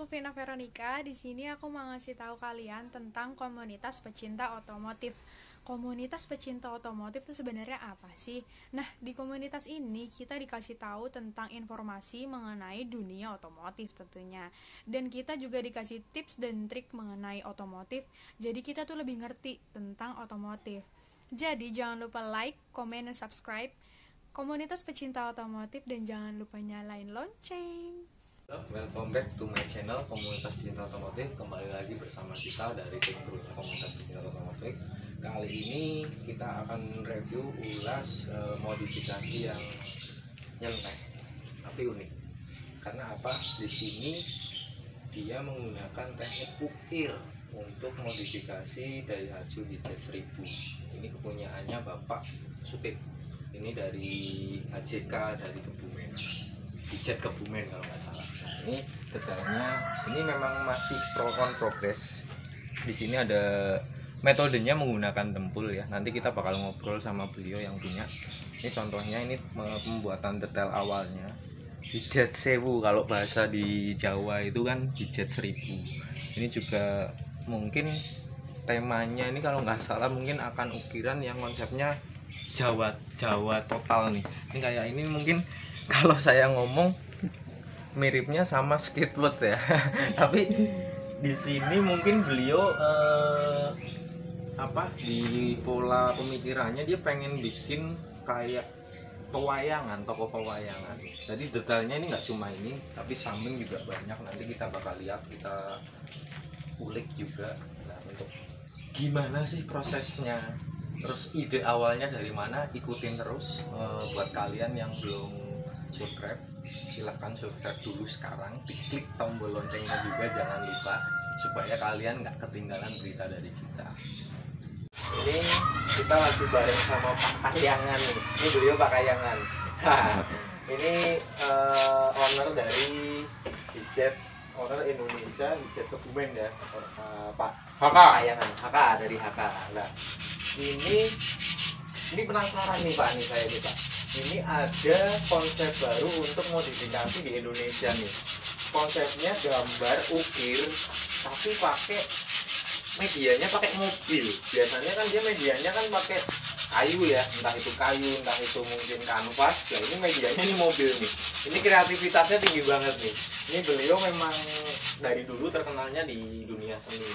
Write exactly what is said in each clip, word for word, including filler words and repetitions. aku Vina Veronica. Di sini aku mau ngasih tahu kalian tentang komunitas pecinta otomotif. Komunitas pecinta otomotif itu sebenarnya apa sih? Nah, di komunitas ini kita dikasih tahu tentang informasi mengenai dunia otomotif tentunya. Dan kita juga dikasih tips dan trik mengenai otomotif. Jadi kita tuh lebih ngerti tentang otomotif. Jadi jangan lupa like, comment, dan subscribe komunitas pecinta otomotif, dan jangan lupa nyalain lonceng. Welcome back to my channel komunitas pecinta otomotif. Kembali lagi bersama kita dari Pedro komunitas pecinta otomotif. Kali ini kita akan review ulas e, modifikasi yang nyeleneh tapi unik. Karena apa? Di sini dia menggunakan teknik ukir untuk modifikasi Daihatsu Hijet seribu. Ini kepunyaannya Bapak Sutip. Ini dari A J K dari Kebumen. Hijet Kebumen kalau nggak salah. Nah, ini detailnya, ini memang masih pro on progress. Di sini ada metodenya menggunakan dempul ya. Nanti kita bakal ngobrol sama beliau yang punya. Ini contohnya, ini pembuatan detail awalnya. Hijet seribu kalau bahasa di Jawa itu kan Hijet seribu. Ini juga mungkin temanya ini kalau nggak salah mungkin akan ukiran yang konsepnya Jawa Jawa total nih. Ini kayak ini mungkin kalau saya ngomong miripnya sama skateboard ya. Tapi di sini mungkin beliau eh, apa di pola pemikirannya dia pengen bikin kayak pewayangan, toko pewayangan. Jadi detailnya ini nggak cuma ini, tapi samping juga banyak. Nanti kita bakal lihat, kita ulik juga. Nah, untuk gimana sih prosesnya? Terus ide awalnya dari mana? Ikutin terus. Eh, buat kalian yang belum subscribe, silahkan subscribe dulu sekarang, diklik tombol loncengnya juga jangan lupa supaya kalian nggak ketinggalan berita dari kita. Ini kita lagi bareng sama Pak Kayangan nih. Ini beliau Pak Kayangan. Nah, ini uh, owner dari Hijet Owner Indonesia, Hijet Kebumen ya, uh, Pak Kayangan, H K dari H K. Nah, ini ini penasaran nih Pak, nih saya nih Pak. Ini ada konsep baru untuk modifikasi di Indonesia nih. Konsepnya gambar ukir, tapi pakai medianya pakai mobil. Biasanya kan dia medianya kan pakai kayu ya, entah itu kayu, entah itu mungkin kanvas. Ya ini medianya ini mobil nih. Ini kreativitasnya tinggi banget nih. Ini beliau memang dari dulu terkenalnya di dunia seni.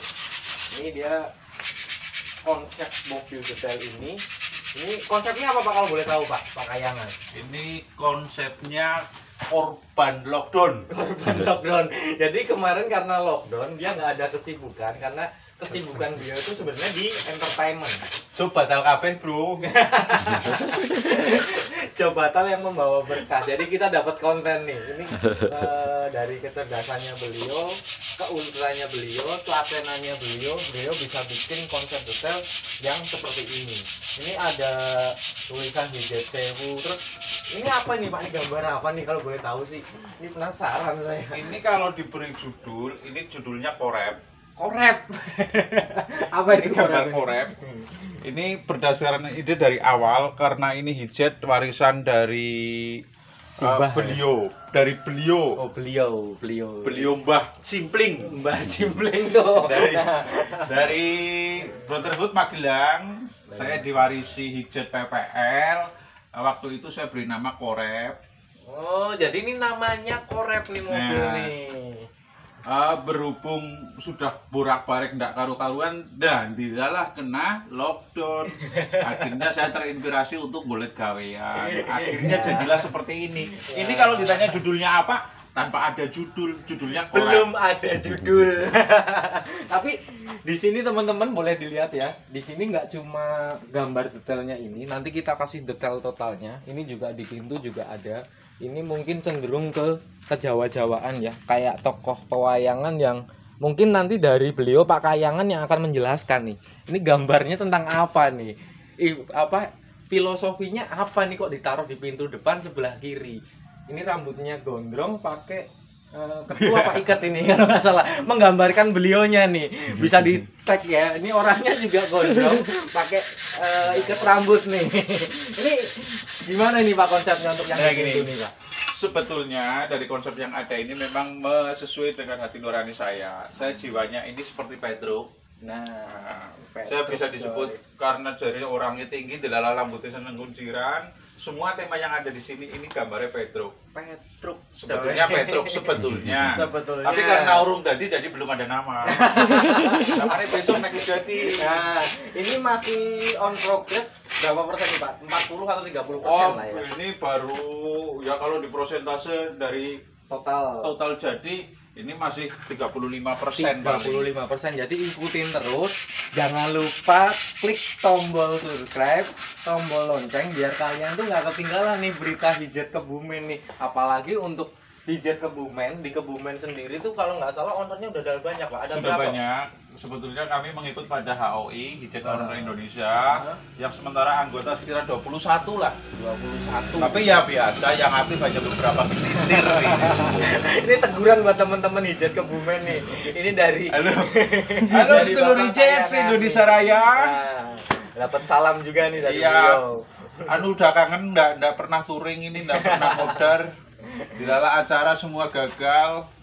Ini dia konsep mobil detail ini. Ini konsepnya apa Pak kalau boleh tahu Pak, Pak Kayangan? Ini konsepnya korban lockdown. Korban lockdown. Jadi kemarin karena lockdown dia nggak ada kesibukan, karena kesibukan dia itu sebenarnya di entertainment. Coba batal kabeh, Bro. Coba batal yang membawa berkah. Jadi kita dapat konten nih. Ini uh, dari kecerdasannya beliau, keuntungannya beliau, telatenannya beliau, beliau bisa bikin konsep detail yang seperti ini. Ini ada tulisan Hijet seribu. Terus ini apa nih Pak? Ini gambar apa nih kalau boleh tahu sih? Ini penasaran saya. Ini kalau diberi judul, ini judulnya korep. Korep. Apa itu gambar korep? Ini berdasarkan ide dari awal karena ini hijet warisan dari Simbah, uh, beliau, ya? Dari beliau. Oh, beliau, beliau. Beliau Mbah Simpling. Mbah Simpling loh. Dari dari Brotherhood Magelang. Benar. Saya diwarisi hijet P P L. Waktu itu saya beri nama korep. Oh, jadi ini namanya korep nih mobil nah. nih. Uh, berhubung sudah borak-balik ndak karu-karuan dan dilalah kena lockdown, akhirnya saya terinspirasi untuk bolet gawean, akhirnya jadilah seperti ini. Ini kalau ditanya judulnya apa, tanpa ada judul, judulnya korek. Belum ada judul. Tapi di sini teman-teman boleh dilihat ya, di sini nggak cuma gambar detailnya ini, nanti kita kasih detail totalnya. Ini juga di pintu juga ada. Ini mungkin cenderung ke kejawa-jawaan ya, kayak tokoh pewayangan yang mungkin nanti dari beliau Pak Kayangan yang akan menjelaskan nih. Ini gambarnya tentang apa nih? I, apa filosofinya apa nih kok ditaruh di pintu depan sebelah kiri? Ini rambutnya gondrong pakai uh, ketua Pak Ikat ini kalau nggak salah, menggambarkan belionya nih. Bisa di tag ya. Ini orangnya juga gondrong pakai uh, ikat rambut nih. Ini gimana nih Pak konsepnya untuk yang kayak gini, gini Pak? sebetulnya dari konsep yang ada ini memang sesuai dengan hati nurani saya. Saya jiwanya ini seperti Pedro. Nah, Petruk, saya bisa disebut sorry. Karena dari orangnya tinggi, delala rambutnya seneng kunciran. Semua tema yang ada di sini ini gambarnya Petruk. Petruk sebetulnya Petruk sebetulnya. sebetulnya. Tapi karena urung tadi jadi belum ada nama. Namanya Petruk naik jadi. Nah, ini masih on progress berapa persen nih Pak? empat puluh atau tiga puluh persen oh, lah ya. Ini baru ya kalau di persentase dari total total jadi. Ini masih tiga puluh lima persen. tiga puluh lima persen. Jadi ikutin terus. Jangan lupa klik tombol subscribe, tombol lonceng biar kalian tuh nggak ketinggalan nih berita Hijet Kebumen nih. Apalagi untuk Hijet Kebumen, di Kebumen sendiri tuh kalau nggak salah ownernya udah ada banyak, Pak. Ada sudah berapa? Banyak. Sebetulnya kami mengikut pada H O I, Hijet Owner uh, Indonesia, uh, yang sementara anggota sekitar dua puluh satu lah. dua puluh satu. Tapi ya biasa yang aktif hanya beberapa pelintir. Ini teguran buat teman-teman Hijet Kebumen nih. Ini dari halo. Halo seluruh Hijet Indonesia Raya. Nah, dapat salam juga nih dari beliau. Anu udah kangen enggak enggak pernah touring ini, enggak pernah modar. Dilala acara semua gagal.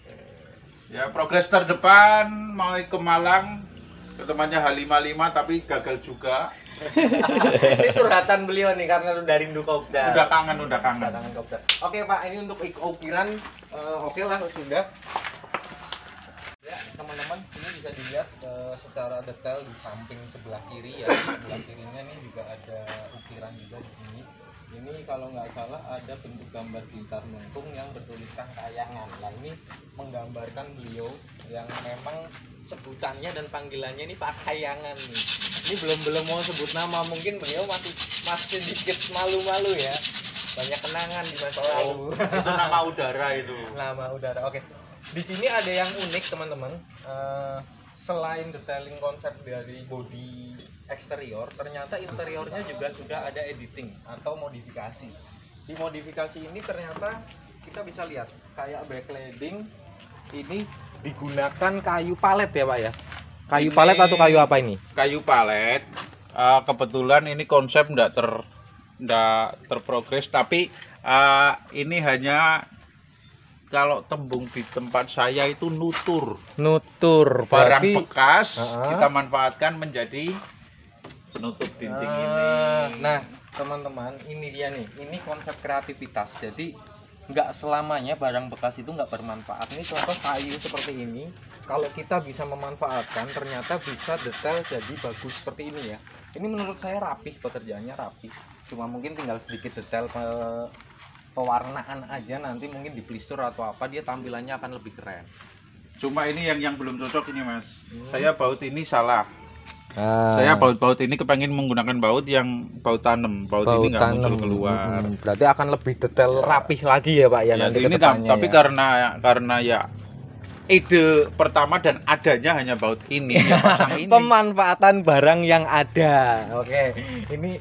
Ya, progres terdepan mau ke Malang ke temannya H lima lima tapi gagal juga. Ini curhatan beliau nih karena udah rindu kopdar. Udah kangen, udah kangen. Kangen kopdar. Oke, Pak, ini untuk ukiran uh, oke okay lah sudah. Ya, teman-teman, ini bisa dilihat uh, secara detail di samping sebelah kiri ya. Sebelah kirinya nih juga ada ukiran juga di sini. Ini kalau nggak salah ada bentuk gambar gitar melengkung yang bertuliskan Kayangan. Nah, ini menggambarkan beliau yang memang sebutannya dan panggilannya ini Pak Kayangan nih. Ini belum belum mau sebut nama, mungkin beliau masih masih sedikit malu-malu ya. Banyak kenangan di masa lalu. Itu nama udara itu. Nama udara. Oke. Di sini ada yang unik teman-teman. Uh, selain detailing konsep dari body eksterior, ternyata interiornya juga sudah ada editing atau modifikasi. Di modifikasi ini ternyata kita bisa lihat kayak backlighting ini digunakan kayu palet ya Pak ya. Kayu ini, palet atau kayu apa ini? Kayu palet. Uh, kebetulan ini konsep tidak ter tidak terprogres, tapi uh, ini hanya kalau tembung di tempat saya itu nutur. Nutur. Barang berarti, bekas uh-uh. kita manfaatkan menjadi penutup dinding uh, ini. Nah, teman-teman, ini dia nih. Ini konsep kreativitas. Jadi nggak selamanya barang bekas itu nggak bermanfaat. Ini contoh kayu seperti ini. Kalau kita bisa memanfaatkan, ternyata bisa detail jadi bagus seperti ini ya. Ini menurut saya rapih, pekerjaannya rapih. Cuma mungkin tinggal sedikit detail ke pewarnaan aja, nanti mungkin di plestur atau apa dia tampilannya akan lebih keren. Cuma ini yang yang belum cocok ini Mas. Hmm. Saya baut ini salah. Ah. Saya baut-baut ini kepengen menggunakan baut yang baut tanam. Baut, baut ini nggak muncul keluar. Hmm, berarti akan lebih detail ya. Rapih lagi ya Pak ya, ya nanti ini kedepannya. Tapi ya. karena karena ya ide pertama dan adanya hanya baut ini, ya, ini. Pemanfaatan barang yang ada. Oke. Ini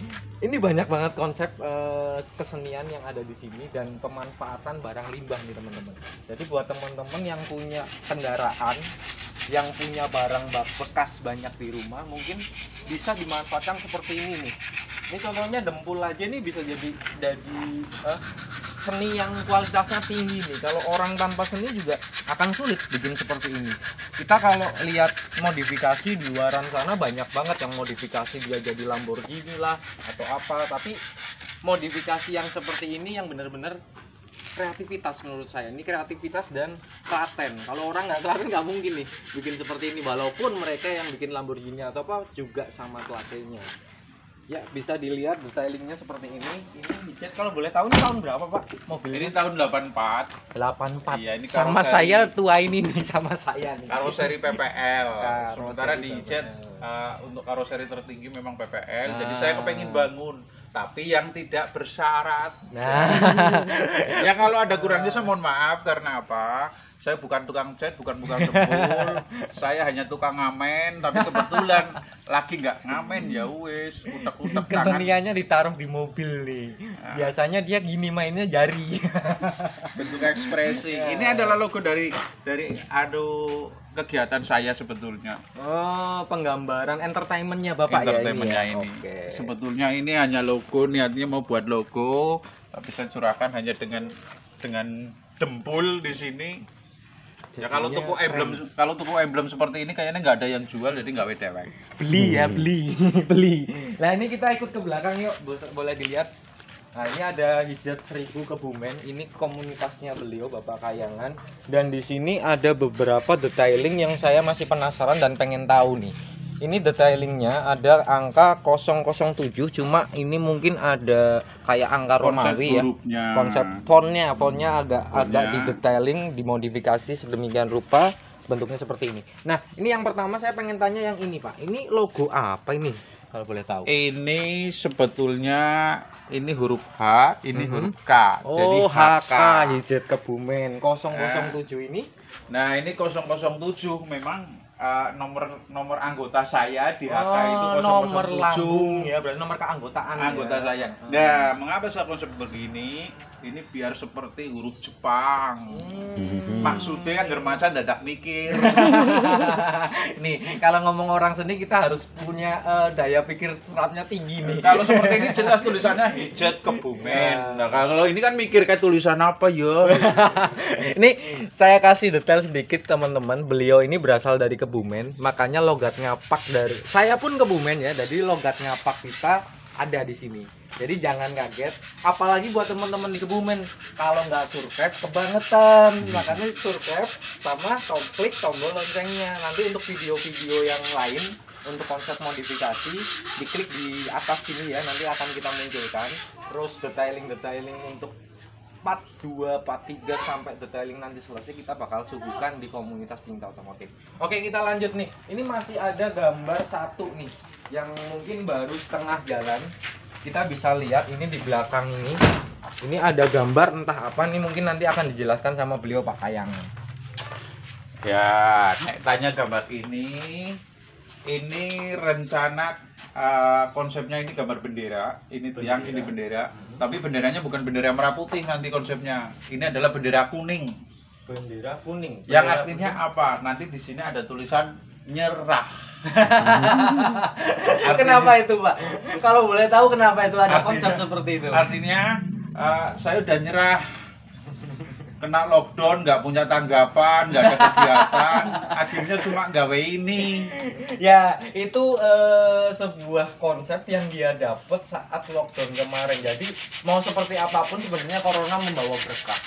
Ini banyak banget konsep eh, kesenian yang ada di sini dan pemanfaatan barang limbah nih teman-teman. Jadi buat teman-teman yang punya kendaraan, yang punya barang bekas banyak di rumah, mungkin bisa dimanfaatkan seperti ini nih. Ini contohnya dempul aja nih bisa jadi jadi eh, seni yang kualitasnya tinggi nih. Kalau orang tanpa seni juga akan sulit bikin seperti ini. Kita kalau lihat modifikasi di luaran sana banyak banget yang modifikasi dia jadi Lamborghini lah atau apa, tapi modifikasi yang seperti ini yang benar-benar kreativitas menurut saya. Ini kreativitas dan klaten. Kalau orang nggak klaten nggak mungkin nih bikin seperti ini, walaupun mereka yang bikin Lamborghini atau apa juga sama klatennya. Ya, bisa dilihat detailingnya seperti ini. Ini Hijet kalau boleh tahu ini tahun berapa Pak? Mobil ini tahun delapan empat. delapan empat. Iya, ini sama seri... saya tua ini nih sama saya nih. Karoseri P P L. Karoseri sementara di Hijet uh, untuk karoseri tertinggi memang P P L. Nah. Jadi saya kepengen bangun tapi yang tidak bersyarat. Nah. Ya kalau ada kurangnya saya mohon maaf karena apa? Saya bukan tukang cat, bukan bukan jempol. Saya hanya tukang ngamen, tapi kebetulan lagi nggak ngamen ya wis, utek-utek tangan. Keseniannya ditaruh di mobil nih. Nah. Biasanya dia gini mainnya jari. Bentuk ekspresi. Ya. Ini adalah logo dari dari aduh kegiatan saya sebetulnya. Oh, penggambaran entertainmentnya Bapak entertainmentnya ya ini. Ya? ini. Okay. Sebetulnya ini hanya logo, niatnya mau buat logo, tapi saya curahkan hanya dengan dengan dempul di sini. Jadinya ya kalau toko emblem keren. Kalau toko emblem seperti ini kayaknya nggak ada yang jual, jadi nggak wedewek. Beli ya, beli. Beli. Nah, ini kita ikut ke belakang yuk, boleh dilihat. Nah, ini ada Hijet seribu Kebumen. Ini komunitasnya beliau, Bapak Kayangan. Dan di sini ada beberapa detailing yang saya masih penasaran dan pengen tahu nih. Ini detailingnya ada angka nol nol tujuh, cuma ini mungkin ada kayak angka Romawi ya. Konsep fontnya, fontnya agak fontnya. agak di detailing, dimodifikasi sedemikian rupa bentuknya seperti ini. Nah, ini yang pertama saya pengen tanya yang ini, Pak. Ini logo apa ini? Kalau boleh tahu. Ini sebetulnya ini huruf H, ini mm-hmm. huruf K. Oh, jadi H K Hijet Kebumen nol nol tujuh ini. Nah, ini nol nol tujuh memang Uh, nomor nomor anggota saya di H K oh, itu nol nol tujuh nomor lambung ya, berarti nomor keanggotaan anggota ya. Saya. Nah, hmm. mengapa saya konsep begini? Ini biar seperti huruf Jepang. Hmm. Maksudnya kan dermaca dadak mikir. Nih, kalau ngomong orang seni kita harus punya uh, daya pikir serapnya tinggi nih. Kalau seperti ini jelas tulisannya Hijet Kebumen. Nah, kalau ini kan mikir kayak tulisan apa ya. Ini saya kasih detail sedikit teman-teman. Beliau ini berasal dari Kebumen, makanya logat ngapak dari saya pun Kebumen ya, jadi logat ngapak kita ada di sini. Jadi jangan kaget, apalagi buat teman-teman di Kebumen, kalau nggak surcap kebangetan, makanya surcap sama klik tombol loncengnya. Nanti untuk video-video yang lain, untuk konsep modifikasi, diklik di atas sini ya, nanti akan kita munculkan. Terus detailing-detailing untuk part dua, part tiga sampai detailing nanti selesai kita bakal suguhkan di komunitas Cinta Otomotif. Oke, kita lanjut nih. Ini masih ada gambar satu nih yang mungkin baru setengah jalan. Kita bisa lihat ini di belakang ini. Ini ada gambar entah apa nih, mungkin nanti akan dijelaskan sama beliau Pak Kayangan. Ya, nek tanya gambar ini. Ini rencana uh, konsepnya ini gambar bendera, ini tiang, ini bendera. Tapi benderanya bukan bendera merah putih nanti konsepnya. Ini adalah bendera kuning. Bendera kuning. Bendera yang artinya kuning. Apa? Nanti di sini ada tulisan nyerah. Artinya, kenapa itu, Pak? Kalau boleh tahu kenapa itu ada artinya, konsep seperti itu? Artinya uh, saya udah nyerah. Kena lockdown, nggak punya tanggapan, nggak ada kegiatan, akhirnya cuma gawe ini. Ya, itu eh, sebuah konsep yang dia dapat saat lockdown kemarin. Jadi mau seperti apapun sebenarnya corona membawa berkah.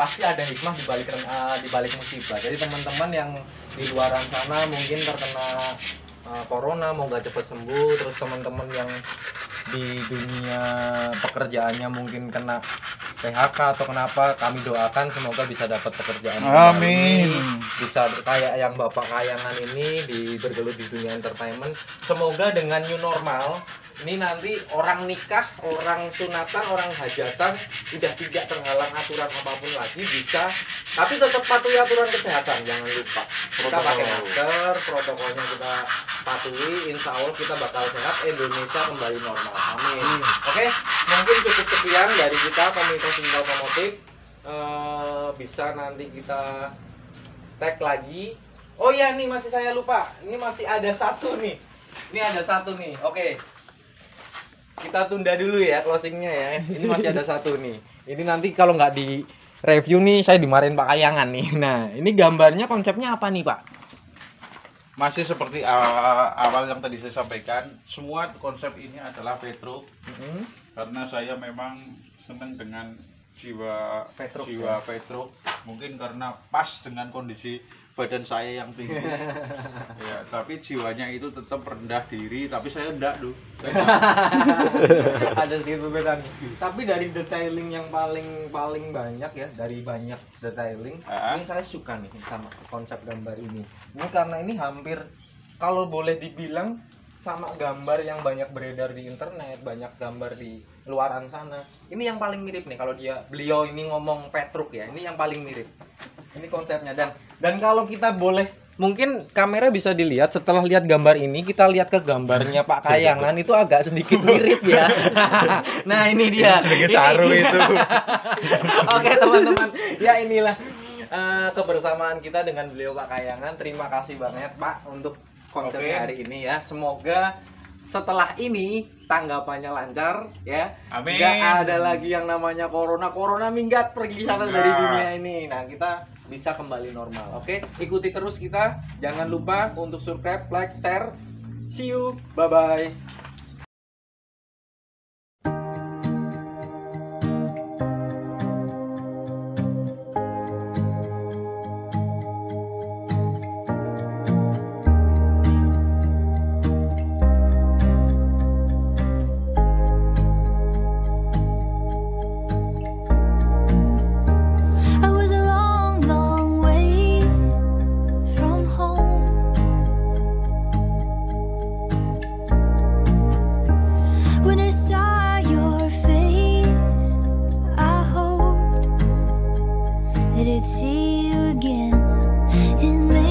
Pasti ada hikmah di balik uh, di balik musibah. Jadi teman-teman yang di luaran sana mungkin terkena corona, mau gak cepet sembuh, terus teman-teman yang di dunia pekerjaannya mungkin kena P H K atau kenapa, kami doakan semoga bisa dapat pekerjaan. Amin. Kami, bisa kayak yang Bapak Kayangan ini di bergelut di dunia entertainment. Semoga dengan new normal ini nanti orang nikah, orang sunatan, orang hajatan udah tidak terhalang aturan apapun lagi bisa, tapi tetap patuhi aturan kesehatan, jangan lupa. Kita pakai masker, protokolnya kita patuhi, insya Allah kita bakal sehat, Indonesia kembali normal. Amin. Hmm. Oke, okay? Mungkin cukup sekian dari kita komunitas Cinta Otomotif. Uh, bisa nanti kita tag lagi. Oh iya nih, masih saya lupa. Ini masih ada satu nih. Ini ada satu nih. Oke. Okay. Kita tunda dulu ya closingnya ya. Ini masih ada satu nih. Ini nanti kalau nggak di review nih saya dimarahin Pak Kayangan nih. Nah, ini gambarnya konsepnya apa nih, Pak? Masih seperti awal, awal yang tadi saya sampaikan, semua konsep ini adalah Petruk. Mm-hmm. Karena saya memang senang dengan jiwa Petruk, jiwa ya? Petruk. Mungkin karena pas dengan kondisi badan saya yang tinggi. Ya, tapi jiwanya itu tetap rendah diri, tapi saya enggak loh. Ada sedikit perbedaan. Tapi dari detailing yang paling paling banyak ya, dari banyak detailing, uh-huh. ini saya suka nih sama konsep gambar ini. Ini karena ini hampir kalau boleh dibilang sama gambar yang banyak beredar di internet, banyak gambar di luaran sana. Ini yang paling mirip nih kalau dia beliau ini ngomong Petruk ya. Ini yang paling mirip. Ini konsepnya dan dan kalau kita boleh mungkin kamera bisa dilihat setelah lihat gambar ini, kita lihat ke gambarnya Pak Kayangan itu agak sedikit mirip ya. Nah, ini dia. Sedikit saru itu. Oke, teman-teman. Ya inilah uh, kebersamaan kita dengan beliau Pak Kayangan. Terima kasih banget Pak untuk konten hari ini ya. Semoga setelah ini tanggapannya lancar ya. Amin. Gak ada lagi yang namanya corona. Corona minggat pergi sana dari dunia ini. Nah, kita bisa kembali normal. Oke, ikuti terus kita. Jangan lupa untuk subscribe, like, share. See you. Bye bye. See you again in May.